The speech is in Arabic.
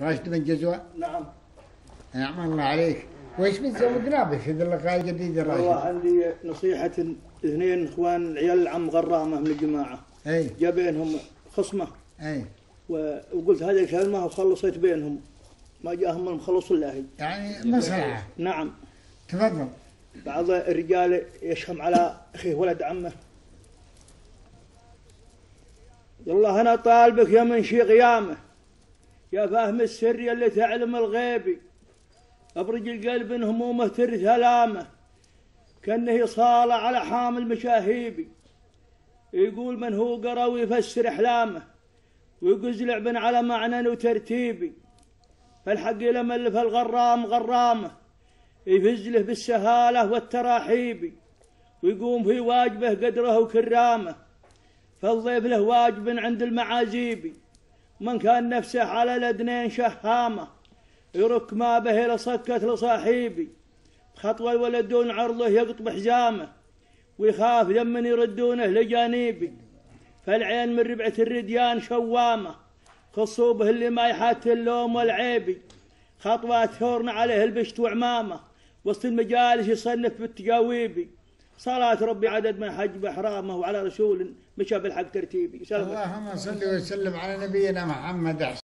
راشد بن جزوى؟ نعم. نعم الله عليك، وإيش بتزود نابه في ذي اللقاء الجديد يا راشد؟ والله عندي نصيحة، اثنين اخوان عيال العم غرامة من الجماعة. اي. جا بينهم خصمة. اي. وقلت هذه الكلمة وخلصت بينهم، ما جاهم المخلص إلا هي. يعني مصلحة. نعم. تفضل. بعض الرجال يشهم على أخيه ولد عمه. والله أنا طالبك يا منشي قيامه، يا فاهم السر اللي تعلم الغيبي، أبرج القلب إن همومه ترث هلامه، كأنه يصالع على حامل مشاهيبي، يقول من هو قرا ويفسر أحلامه، ويقزلع بن على معنى وترتيبي، فالحق لما ألف الغرام غرامه، يفز له بالسهالة والتراحيب، ويقوم في واجبه قدره وكرامه، فالضيف له واجب عند المعازيب، من كان نفسه على الأدنين شهامه، يرك ما به لصكت لصاحبي، خطوة الولد دون عرضه يقطب حزامه، ويخاف لمن يردونه لجانبي، فالعين من ربعة الرديان شوامه، خصوبه اللي ما يحات اللوم والعيبي، خطوات ثورن عليه البشت وعمامه، وسط المجالس يصنف بالتجاويبي، صلاة ربي عدد من حج بإحرامه، وعلى رسول مشى بالحق ترتيبي. اللهم صل وسلم على نبينا محمد.